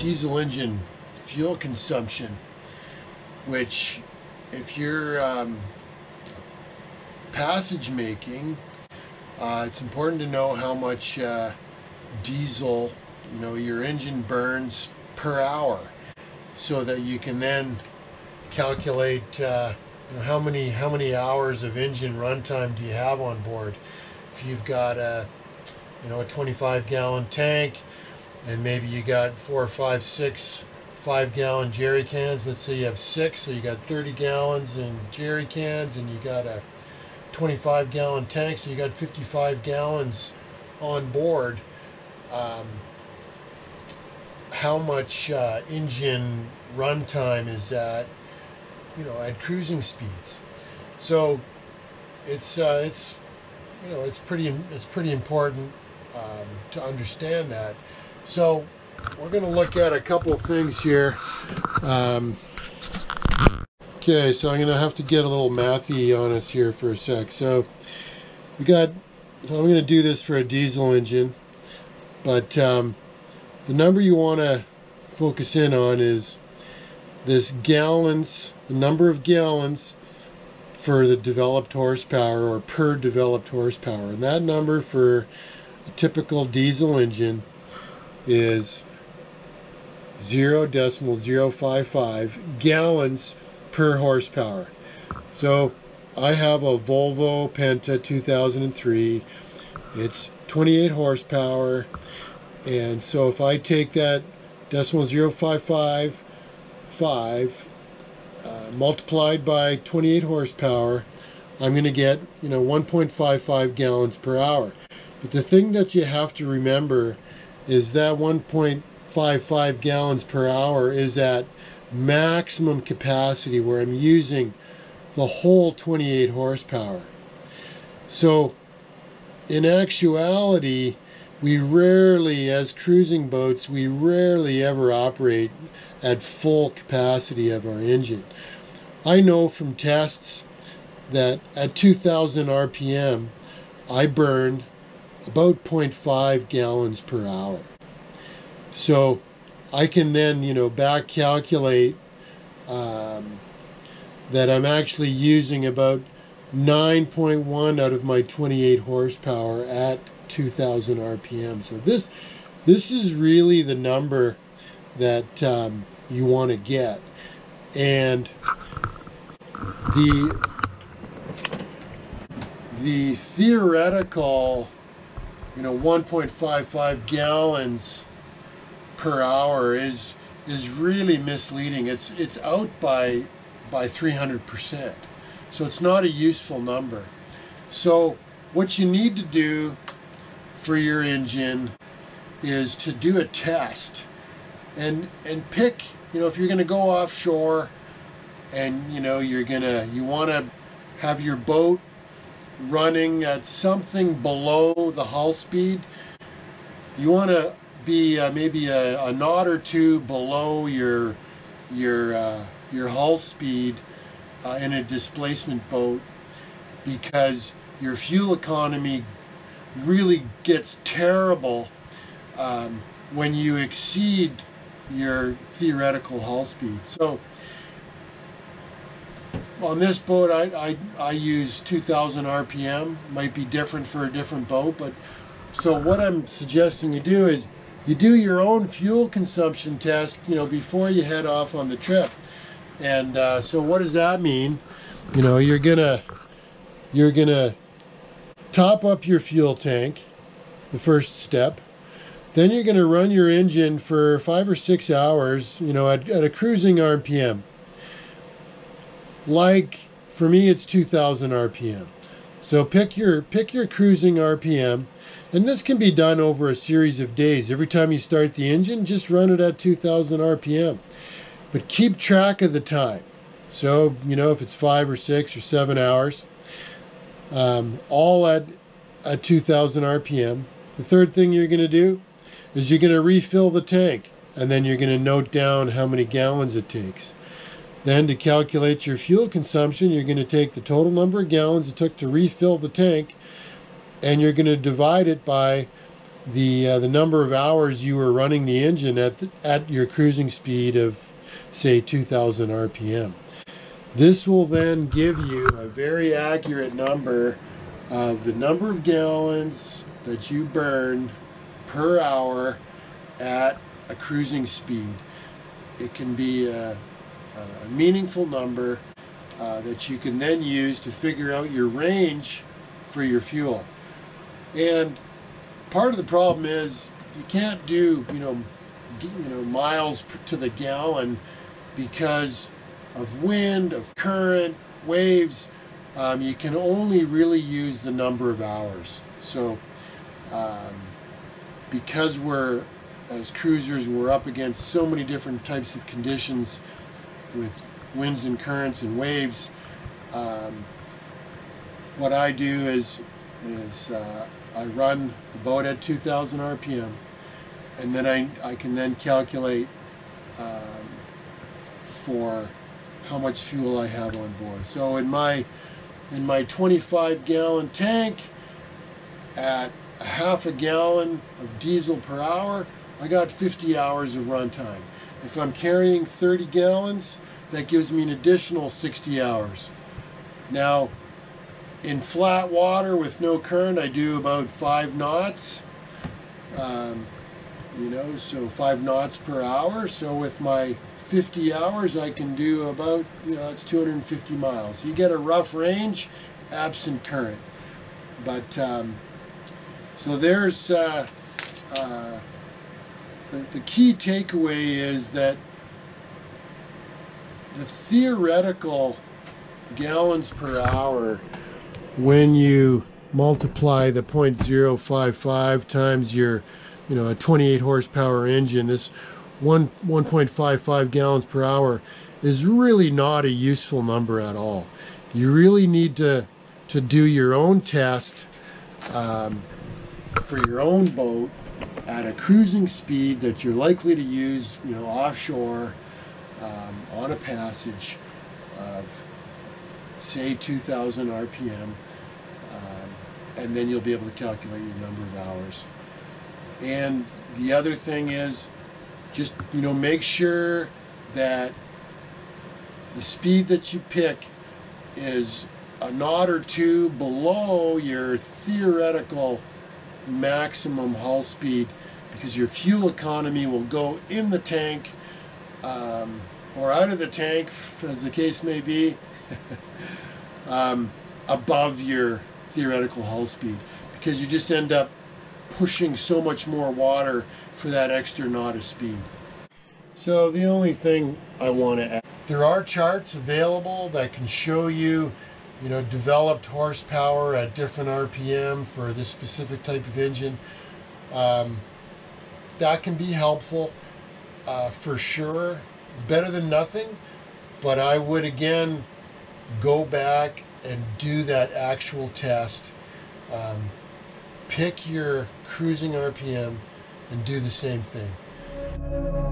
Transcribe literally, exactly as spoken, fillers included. diesel engine fuel consumption, which if you're um, passage making, uh, it's important to know how much uh, diesel, you know, your engine burns per hour, so that you can then calculate uh, you know, how many how many hours of engine runtime do you have on board. If you've got a you know a twenty-five gallon tank, and maybe you got four or five, six five gallon jerry cans. Let's say you have six, so you got thirty gallons in jerry cans, and you got a twenty-five gallon tank, so you got fifty-five gallons on board. Um, how much uh, engine runtime is that, you know, at cruising speeds? So it's uh, it's you know it's pretty it's pretty important um, to understand that. So we're going to look at a couple of things here. Um, okay, so I'm going to have to get a little mathy on us here for a sec. So we got. So I'm going to do this for a diesel engine, but um, the number you want to focus in on is this gallons, the number of gallons for the developed horsepower, or per developed horsepower. And that number for a typical diesel engine is zero point zero five five gallons per horsepower. So I have a Volvo Penta two thousand three. It's twenty-eight horsepower, and so if I take that zero point zero five five five uh, multiplied by twenty-eight horsepower, I'm going to get, you know, one point five five gallons per hour. But the thing that you have to remember is that one point five five gallons per hour is at maximum capacity, where I'm using the whole twenty-eight horsepower. So in actuality, we rarely, as cruising boats, we rarely ever operate at full capacity of our engine. I know from tests that at two thousand R P M, I burned about zero point five gallons per hour. So I can then, you know, back calculate um, that I'm actually using about nine point one out of my twenty-eight horsepower at two thousand R P M. So this this is really the number that um, you want to get. And the the theoretical, you know, one point five five gallons per hour is is really misleading. It's it's out by by three hundred percent. So it's not a useful number. So what you need to do for your engine is to do a test and and pick, you know, if you're going to go offshore and, you know, you're gonna you want to have your boat running at something below the hull speed, you want to be uh, maybe a, a knot or two below your your uh, your hull speed uh, in a displacement boat, because your fuel economy really gets terrible um, when you exceed your theoretical hull speed. So on this boat, I, I, I use two thousand R P M. Might be different for a different boat, but so what I'm suggesting you do is you do your own fuel consumption test, you know, before you head off on the trip. And uh, so what does that mean? You know, you're gonna you're gonna top up your fuel tank, the first step. Then you're going to run your engine for five or six hours, you know, at, at a cruising R P M. Like for me, it's two thousand R P M. So pick your pick your cruising R P M, and this can be done over a series of days. Every time you start the engine, just run it at two thousand R P M. But keep track of the time. So, you know, if it's five or six or seven hours. Um, all at, at two thousand R P M. The third thing you're going to do is you're going to refill the tank, and then you're going to note down how many gallons it takes. Then to calculate your fuel consumption, you're going to take the total number of gallons it took to refill the tank, and you're going to divide it by the uh, the number of hours you were running the engine at the, at your cruising speed of, say, two thousand R P M. This will then give you a very accurate number of the number of gallons that you burn per hour at a cruising speed. It can be a, a meaningful number uh, that you can then use to figure out your range for your fuel. And part of the problem is you can't do you know you know miles to the gallon because of wind, of current, waves. Um, you can only really use the number of hours. So um, because we're, as cruisers, we're up against so many different types of conditions with winds and currents and waves, um, what I do is is uh, I run the boat at two thousand R P M, and then I, I can then calculate um, for how much fuel I have on board. So in my in my twenty-five gallon tank, at a half a gallon of diesel per hour, I got fifty hours of runtime. If I'm carrying thirty gallons, that gives me an additional sixty hours. Now, in flat water with no current, I do about five knots. Um, you know, so five knots per hour. So with my fifty hours, I can do about, you know, it's two hundred fifty miles. You get a rough range, absent current. But um, so there's uh, uh, the, the key takeaway is that the theoretical gallons per hour, when you multiply the point zero five five times your, you know, a twenty-eight horsepower engine, this one point five five gallons per hour is really not a useful number at all. You really need to to do your own test um, for your own boat at a cruising speed that you're likely to use, you know, offshore um, on a passage of, say, two thousand R P M, um, and then you'll be able to calculate your number of hours. And the other thing is just, you know, make sure that the speed that you pick is a knot or two below your theoretical maximum hull speed, because your fuel economy will go in the tank um, or out of the tank, as the case may be, um, above your theoretical hull speed, because you just end up pushing so much more water for that extra knot of speed. So the only thing I want to add, there are charts available that can show you, you know, developed horsepower at different R P M for this specific type of engine. Um, that can be helpful uh, for sure, better than nothing, but I would again go back and do that actual test. Um, pick your cruising R P M and do the same thing.